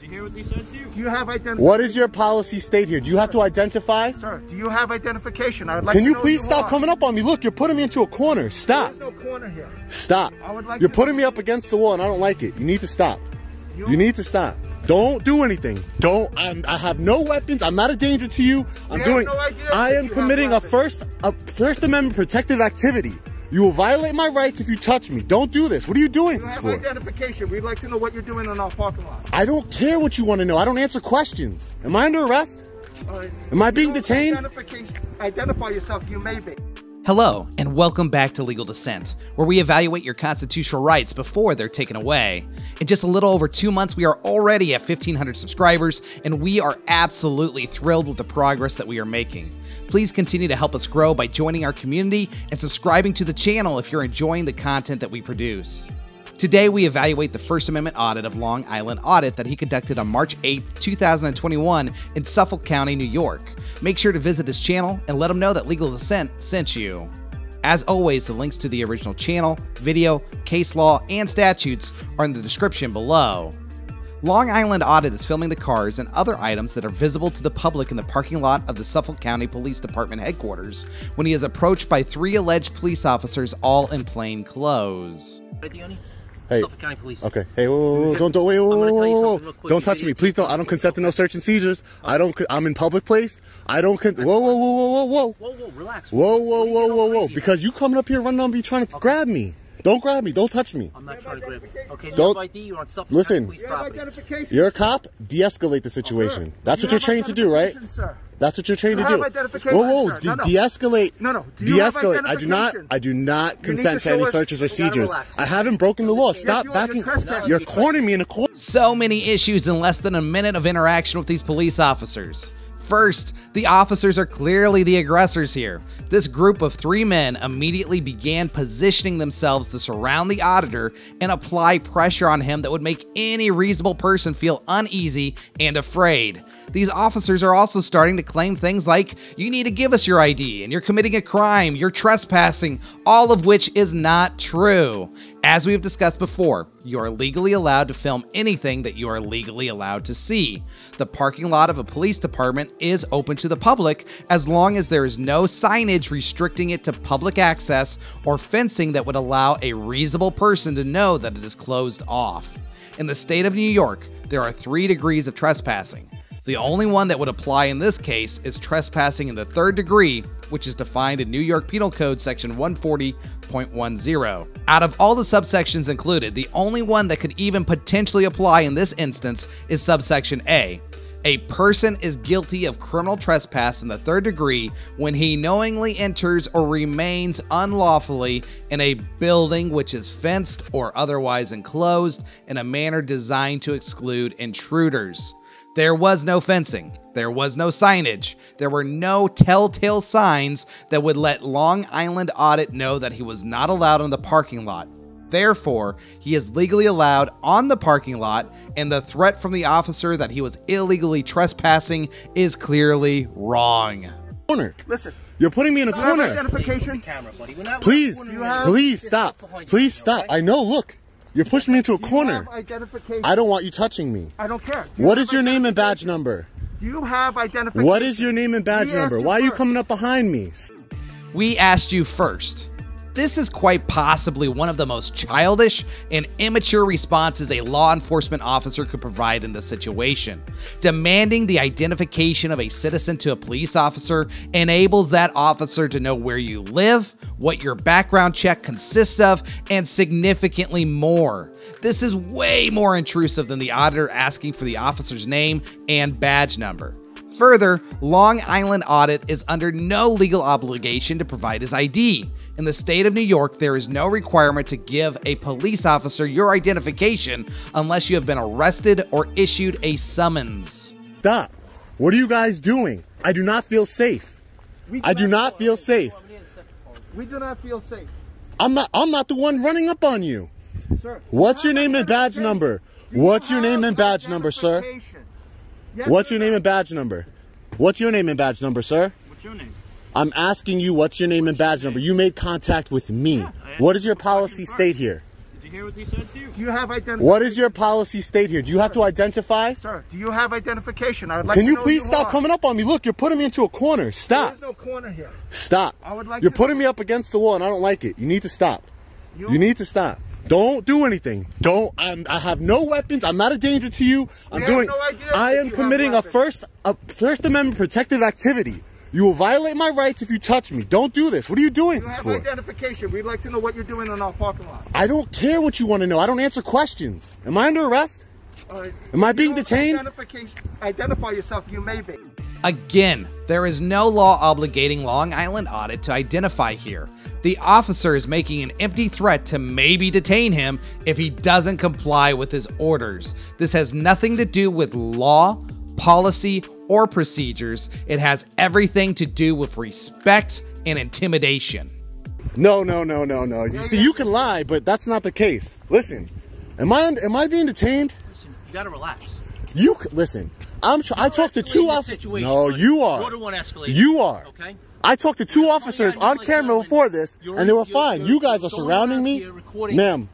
Do you hear what they said to you? Do you have identification? What is your policy state here? Do you have to identify? Sir, do you have identification? I would like to know. Can you please stop coming up on me? Look, you're putting me into a corner. Stop. There's no corner here. Stop. I would like. You're putting me up against the wall and I don't like it. You need to stop. You need to stop. Don't do anything. Don't. I have no weapons. I'm not a danger to you. I'm doing. I am committing a First Amendment protected activity. You will violate my rights if you touch me. Don't do this. What are you doing this for? Identification. We'd like to know what you're doing in our parking lot. I don't care what you want to know. I don't answer questions. Am I under arrest? Am I being detained? Identify yourself. You may be. Hello, and welcome back to Legal Dissent, where we evaluate your constitutional rights before they're taken away. In just a little over 2 months, we are already at 1,500 subscribers, and we are absolutely thrilled with the progress that we are making. Please continue to help us grow by joining our community and subscribing to the channel if you're enjoying the content that we produce. Today, we evaluate the First Amendment audit of Long Island Audit that he conducted on March 8, 2021 in Suffolk County, New York. Make sure to visit his channel and let him know that Legal Dissent sent you. As always, the links to the original channel, video, case law, and statutes are in the description below. Long Island Audit is filming the cars and other items that are visible to the public in the parking lot of the Suffolk County Police Department headquarters when he is approached by 3 alleged police officers, all in plain clothes. Hey. Suffolk County Police. Okay. Hey, whoa, don't, wait, whoa. Don't touch me. Please don't. I don't consent to no search and seizures. Okay. I'm in public place. I don't consent. Whoa, whoa, whoa, whoa, whoa. Whoa, whoa, relax. Whoa, whoa, whoa, whoa, whoa. Because you coming up here running on me trying to grab me. Don't grab me. Don't touch me. I'm not trying to grab you. Okay, don't. You have ID. You're on Suffolk County Police property. You're a cop. De-escalate the situation. Oh, that's what you're trained to do, right? Sir. That's what you're trained to do. Whoa, whoa, de-escalate. No, no, de-escalate. I do not consent to any searches or seizures. I haven't broken the law. Stop backing. You're cornering me in a corner. So many issues in less than a minute of interaction with these police officers. First, the officers are clearly the aggressors here. This group of 3 men immediately began positioning themselves to surround the auditor and apply pressure on him that would make any reasonable person feel uneasy and afraid. These officers are also starting to claim things like, you need to give us your ID, and you're committing a crime, you're trespassing, all of which is not true. As we've discussed before, you are legally allowed to film anything that you are legally allowed to see. The parking lot of a police department is open to the public as long as there is no signage restricting it to public access or fencing that would allow a reasonable person to know that it is closed off. In the state of New York, there are 3 degrees of trespassing. The only one that would apply in this case is trespassing in the 3rd degree, which is defined in New York Penal Code section 140.10. Out of all the subsections included, the only one that could even potentially apply in this instance is subsection A. A person is guilty of criminal trespass in the 3rd degree when he knowingly enters or remains unlawfully in a building which is fenced or otherwise enclosed in a manner designed to exclude intruders. There was no fencing, there was no signage, there were no telltale signs that would let Long Island Audit know that he was not allowed on the parking lot. Therefore, he is legally allowed on the parking lot, and the threat from the officer that he was illegally trespassing is clearly wrong. Listen. You're putting me in a corner. Identification. Please, please stop. Please stop. I know, look. You're pushing me into a corner. I don't want you touching me. I don't care. What is your name and badge number? Do you have identification? What is your name and badge number? Why are you coming up behind me? We asked you first. This is quite possibly one of the most childish and immature responses a law enforcement officer could provide in this situation. Demanding the identification of a citizen to a police officer enables that officer to know where you live, what your background check consists of, and significantly more. This is way more intrusive than the auditor asking for the officer's name and badge number. Further, Long Island Audit is under no legal obligation to provide his ID. In the state of New York, there is no requirement to give a police officer your identification unless you have been arrested or issued a summons. Stop. What are you guys doing? I do not feel safe. I do not feel safe. We do not feel safe. I'm not the one running up on you. Sir, what's your name and badge number? What's your name and badge number, sir? What's your name and badge number? What's your name and badge number, sir? What's your name? I'm asking you what's your name and badge number. You made contact with me. What is your policy state here? you hear what he said to you? Do you have identification? What is your policy state here? Do you have to identify? Sir, do you have identification? I would like to know. Can you please stop coming up on me? Look, you're putting me into a corner. Stop. There is no corner here. Stop. I would like to. You're putting me up against the wall and I don't like it. You need to stop. You need to stop. Don't do anything. Don't. I have no weapons. I'm not a danger to you. I'm doing. No idea I am committing a First Amendment protected activity. You will violate my rights if you touch me. Don't do this. What are you doing this for? You have identification. We'd like to know what you're doing in our parking lot. I don't care what you want to know. I don't answer questions. Am I under arrest? All right. Am I being detained? Identify yourself. You may be. Again, there is no law obligating Long Island Audit to identify here. The officer is making an empty threat to maybe detain him if he doesn't comply with his orders. This has nothing to do with law, policy, or procedures. It has everything to do with respect and intimidation. No, no, no, no, no. You see, you can lie, but that's not the case. Listen, am I being detained? Listen, you gotta relax. You listen. I talked to two officers. No, you are. You're the one escalating. You are. Okay. I talked to two officers on camera before this, and they were fine. You guys are surrounding me, ma'am.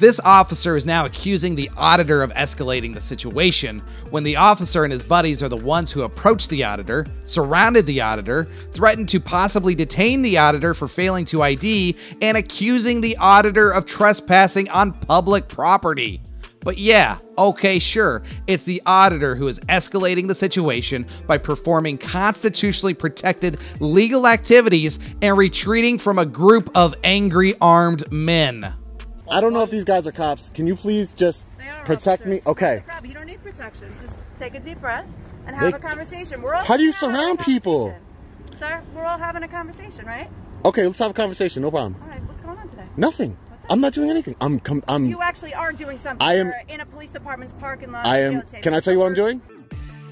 This officer is now accusing the auditor of escalating the situation, when the officer and his buddies are the ones who approached the auditor, surrounded the auditor, threatened to possibly detain the auditor for failing to ID, and accusing the auditor of trespassing on public property. But yeah, okay, sure, it's the auditor who is escalating the situation by performing constitutionally protected legal activities and retreating from a group of angry armed men. I don't know if these guys are cops. Can you please just protect me? Okay. You don't need protection. Just take a deep breath and have a conversation. We're all How do you surround people? Sir, we're all having a conversation, right? Okay, let's have a conversation. No problem. All right, what's going on today? Nothing. I'm not doing anything. You actually are doing something. I am in a police department's parking lot. Can I tell you what I'm doing?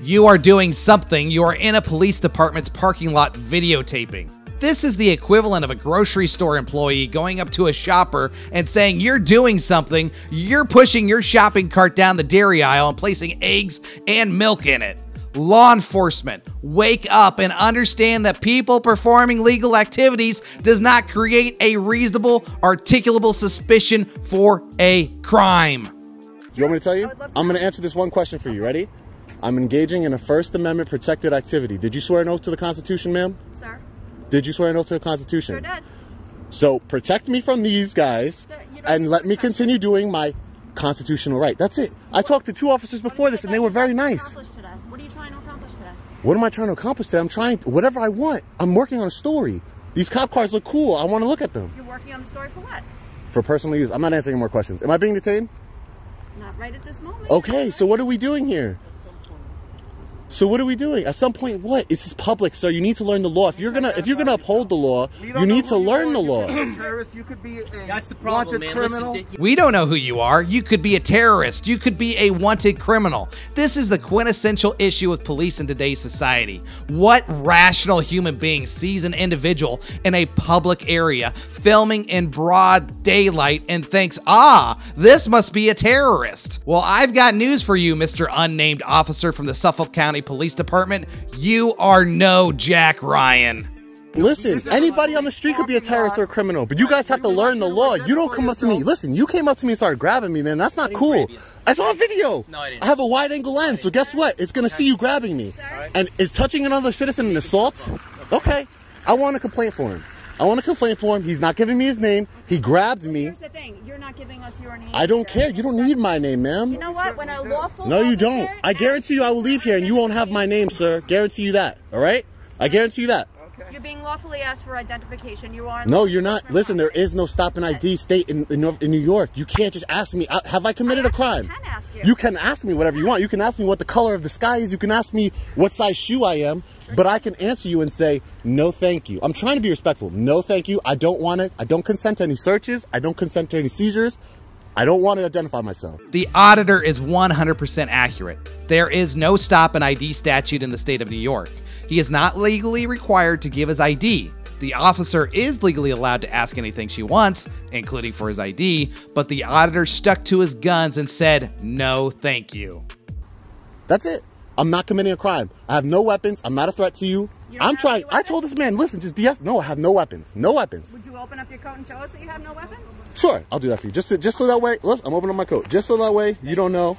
You are doing something. You are in a police department's parking lot videotaping. This is the equivalent of a grocery store employee going up to a shopper and saying, you're doing something. You're pushing your shopping cart down the dairy aisle and placing eggs and milk in it. Law enforcement, wake up and understand that people performing legal activities does not create a reasonable, articulable suspicion for a crime. You want me to tell you? I'm going to answer this one question for you. Ready? I'm engaging in a First Amendment protected activity. Did you swear an oath to the Constitution, ma'am? Sir. Did you swear an oath to the Constitution? Sure did. So protect me from these guys and let me continue doing my constitutional right. That's it. I talked to two officers before this and they were very nice. What are you trying to accomplish today? What am I trying to accomplish today? I'm trying whatever I want. I'm working on a story. These cop cars look cool. I want to look at them. You're working on the story for what? For personal use. I'm not answering more questions. Am I being detained? Not right at this moment. Okay, so what are we doing here? So what are we doing? At some point, what? This is public, so you need to learn the law. If you're gonna uphold the law, you need to learn the law. You could be a That's the problem, man. Listen, we don't know who you are. You could be a terrorist. You could be a wanted criminal. This is the quintessential issue with police in today's society. What rational human being sees an individual in a public area filming in broad daylight and thinks, ah, this must be a terrorist? Well, I've got news for you, Mr. Unnamed Officer from the Suffolk County Police Department. You are no Jack Ryan. Listen, anybody on the street could be a terrorist or a criminal, but you guys have to learn the law. You don't come up to me. Listen, you came up to me and started grabbing me, man. That's not cool. I saw a video. I have a wide angle lens, so guess what? It's gonna see you grabbing me. And is touching another citizen an assault? Okay, I want to complain for him. I want to complain for him. He's not giving me his name. He grabbed me. Here's the thing. You're not giving us your name. I don't care. You don't need my name, ma'am. You know what? When a lawful No, you don't. I guarantee you I will leave here and you won't have my name, sir. Guarantee you that. All right? I guarantee you that. Okay. You're being lawfully asked for identification. You are. No, you're not. Listen, there is no stop and ID state in New York. You can't just ask me, have I committed a crime? I can ask you. You can ask me whatever you want. You can ask me what the color of the sky is. You can ask me what size shoe I am. But I can answer you and say, no, thank you. I'm trying to be respectful. No, thank you. I don't want it. I don't consent to any searches. I don't consent to any seizures. I don't want to identify myself. The auditor is 100% accurate. There is no stop and ID statute in the state of New York. He is not legally required to give his ID. The officer is legally allowed to ask anything she wants, including for his ID, but the auditor stuck to his guns and said, no, thank you. That's it. I'm not committing a crime. I have no weapons. I'm not a threat to you. I'm trying. I told this man, listen, just DF. No, I have no weapons. No weapons. Would you open up your coat and show us that you have no weapons? Sure, I'll do that for you. Just so that way. Look, I'm opening up my coat. Just so that way you don't know.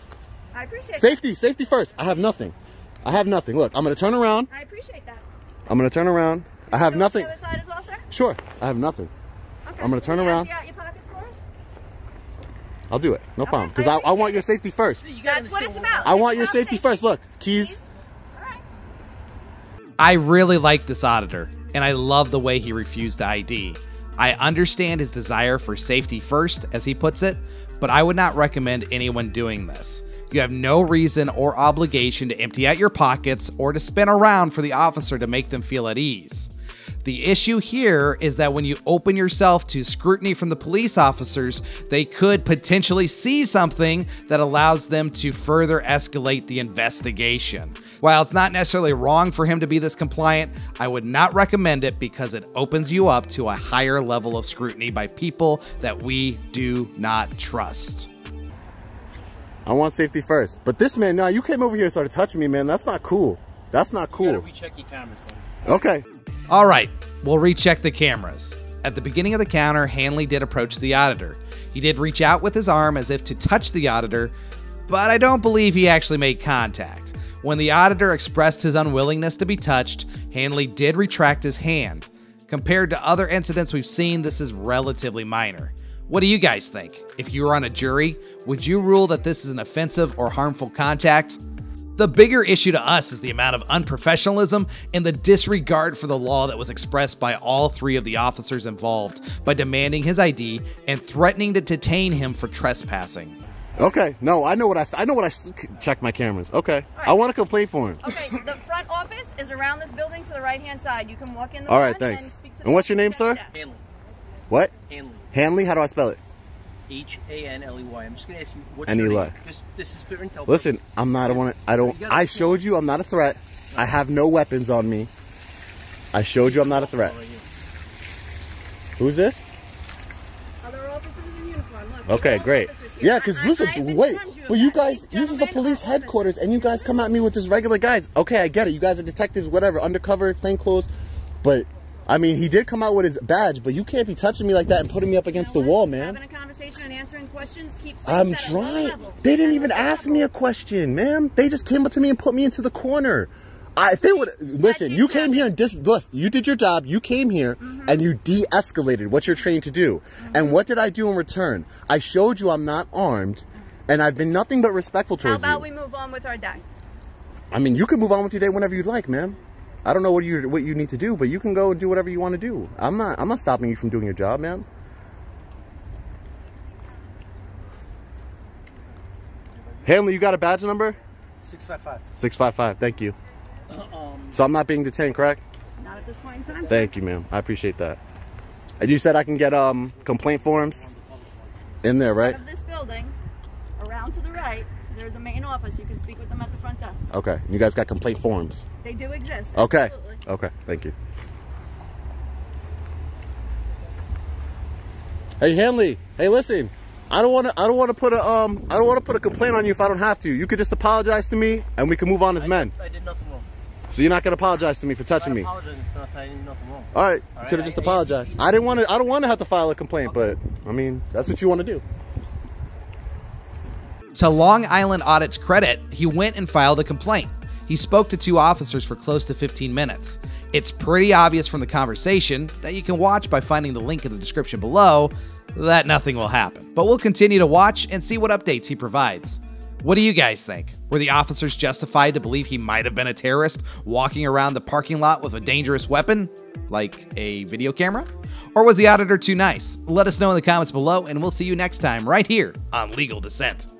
I appreciate it. Safety, safety first. I have nothing. I have nothing. Look, I'm gonna turn around. I appreciate that. I'm gonna turn around. I have nothing. The other side as well, sir? Sure, I have nothing. Okay. I'm gonna turn around. You got your pockets for us? I'll do it. No problem. Because I want your safety first. That's what it's about. I want your safety first. Look, keys. I really like this auditor, and I love the way he refused to ID. I understand his desire for safety first, as he puts it, but I would not recommend anyone doing this. You have no reason or obligation to empty out your pockets or to spin around for the officer to make them feel at ease. The issue here is that when you open yourself to scrutiny from the police officers, they could potentially see something that allows them to further escalate the investigation. While it's not necessarily wrong for him to be this compliant, I would not recommend it because it opens you up to a higher level of scrutiny by people that we do not trust. I want safety first. But this man, now you came over here and started touching me, man. That's not cool. That's not cool. We check your cameras, buddy. Okay. All right, we'll recheck the cameras. At the beginning of the encounter, Hanley did approach the auditor. He did reach out with his arm as if to touch the auditor, but I don't believe he actually made contact. When the auditor expressed his unwillingness to be touched, Hanley did retract his hand. Compared to other incidents we've seen, this is relatively minor. What do you guys think? If you were on a jury, would you rule that this is an offensive or harmful contact? The bigger issue to us is the amount of unprofessionalism and the disregard for the law that was expressed by all three of the officers involved by demanding his ID and threatening to detain him for trespassing. Okay, no, I know what I know what I check my cameras. Okay, right. I want to complain for him. Okay, the front office is around this building to the right-hand side. You can walk in the all front right, thanks. And speak to the and what's your name, sir? Hanley. What? Hanley. Hanley, how do I spell it? H-A-N-L-E-Y. I'm just gonna ask you what's your name? This is for intel. Listen, I'm not one. I don't. I showed you I'm not a threat. I have no weapons on me. I showed you I'm not a threat. Who's this? Other officers in uniform. Look, okay, great. Yeah, because listen, wait. But you guys, this is a police headquarters, and you guys come at me with just regular guys. Okay, I get it. You guys are detectives, whatever, undercover, plainclothes, but. I mean, he did come out with his badge, but you can't be touching me like that and putting me up against the wall, man. Having a conversation and answering questions keeps I'm trying. They didn't even ask me a question, ma'am. They just came up to me and put me into the corner. If they would listen, you came here and listen, you did your job. You came here and you de-escalated what you're trained to do. And what did I do in return? I showed you I'm not armed, and I've been nothing but respectful towards you. How about we move on with our day? I mean, you can move on with your day whenever you'd like, ma'am. I don't know what you need to do, but you can go and do whatever you want to do. I'm not stopping you from doing your job, ma'am. Hanley, you got a badge number? 655. 655. Thank you. So I'm not being detained, correct? Not at this point in time. Thank you, ma'am. I appreciate that. And you said I can get complaint forms in there, right? Out of this building, around to the right. There's a main office. You can speak with them at the front desk. Okay. You guys got complaint forms? They do exist. Okay. Absolutely. Okay. Thank you. Hey Hanley. Hey, listen. I don't want to put a complaint on you if I don't have to. You could just apologize to me and we can move on as men. I did nothing wrong. So you're not gonna apologize to me for touching me? I did nothing wrong. All right. You could have just apologized. I don't want to have to file a complaint, but I mean that's what you want to do. To Long Island Audit's credit, he went and filed a complaint. He spoke to two officers for close to 15 minutes. It's pretty obvious from the conversation that you can watch by finding the link in the description below that nothing will happen. But we'll continue to watch and see what updates he provides. What do you guys think? Were the officers justified to believe he might have been a terrorist walking around the parking lot with a dangerous weapon, like a video camera? Or was the auditor too nice? Let us know in the comments below, and we'll see you next time right here on Legal Dissent.